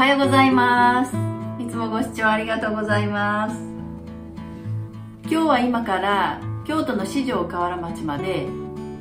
はようございます。いつもご視聴ありがとうございます。今日は今から京都の四条河原町まで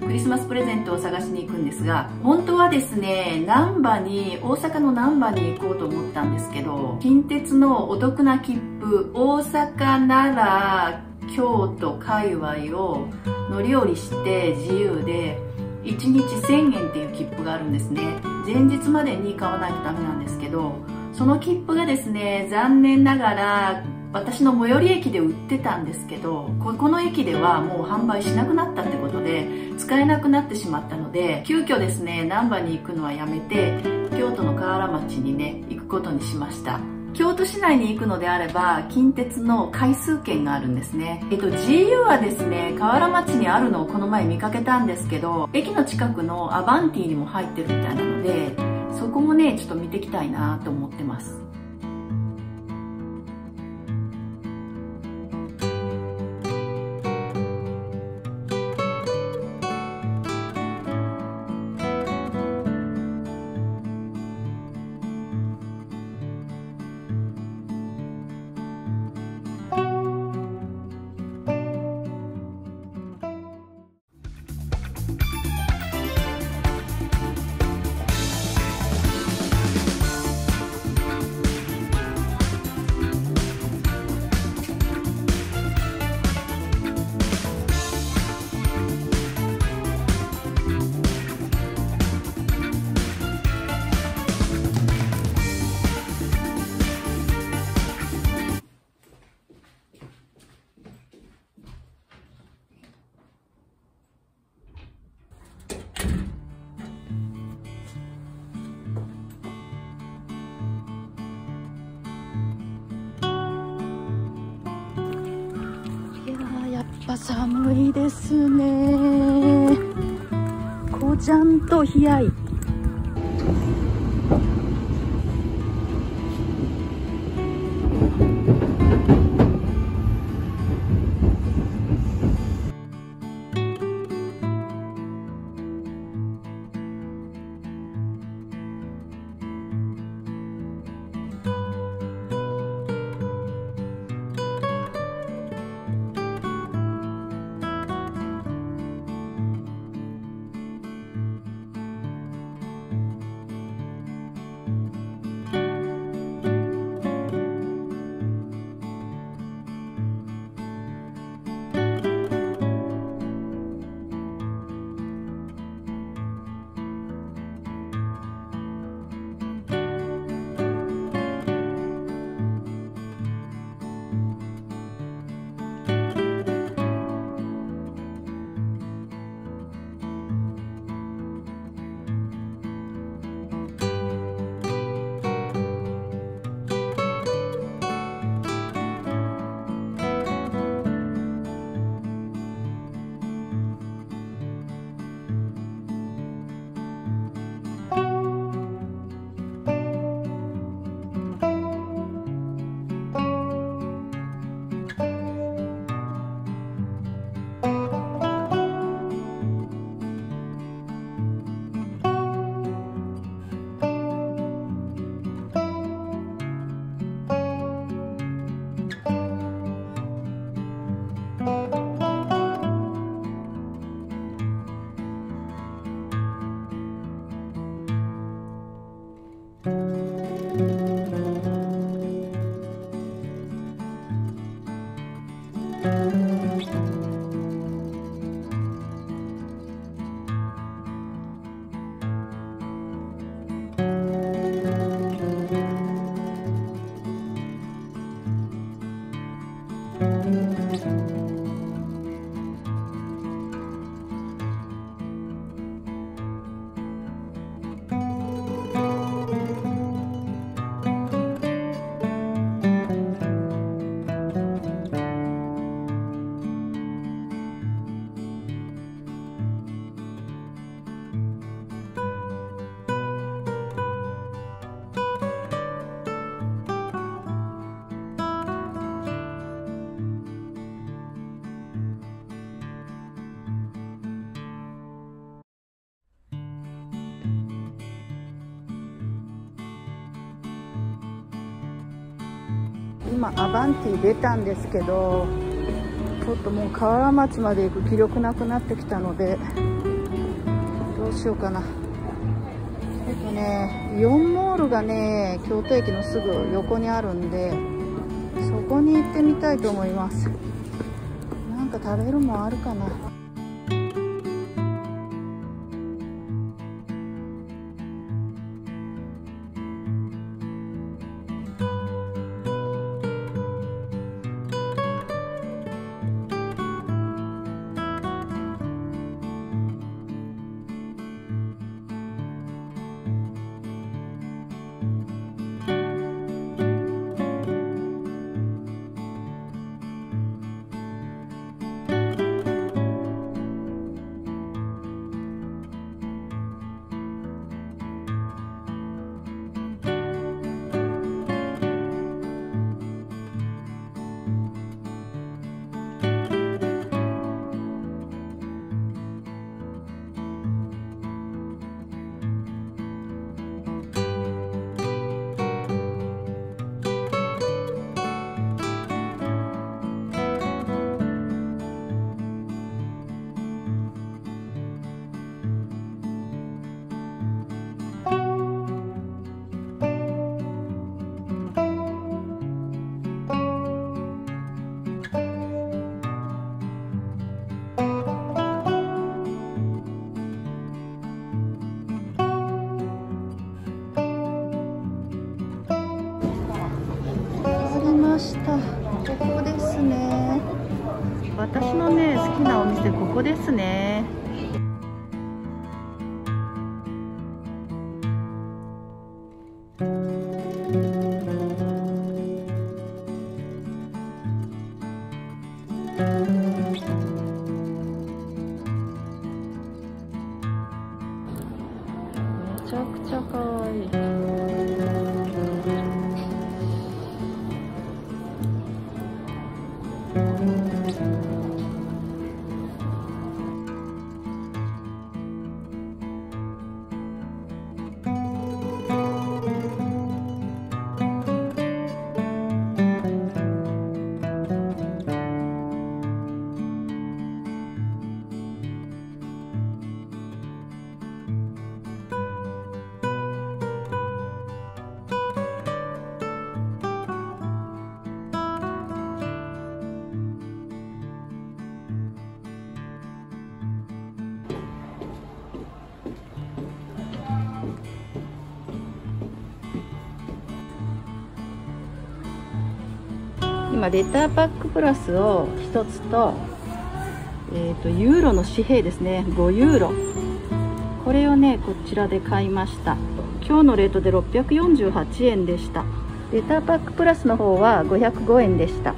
クリスマスプレゼントを探しに行くんですが、本当はですね、大阪の難波に行こうと思ったんですけど、近鉄のお得な切符、大阪なら京都界隈を乗り降りして自由で1日1000円っていう切符があるんですね。前日までに買わないとダメなんですけど、その切符がですね、残念ながら私の最寄り駅で売ってたんですけど、ここの駅ではもう販売しなくなったってことで使えなくなってしまったので、急遽ですね、難波に行くのはやめて京都の河原町にね、行くことにしました。京都市内に行くのであれば近鉄の回数券があるんですね。GU はですね、河原町にあるのをこの前見かけたんですけど、駅の近くのアバンティにも入ってるみたいなので、そこもねちょっと見ていきたいなと思ってます。寒いですね。こじゃんと冷やい。今アバンティ出たんですけど、ちょっともう河原町まで行く気力なくなってきたのでどうしようかな。イオンモールがね京都駅のすぐ横にあるんで、そこに行ってみたいと思います。なんか食べるもあるかな。ここですね。私のね好きなお店ここですね。めちゃくちゃかわいい。今レターパックプラスを1つと、ユーロの紙幣ですね、5ユーロ、これをねこちらで買いました。今日のレートで648円でした。レターパックプラスの方は505円でした。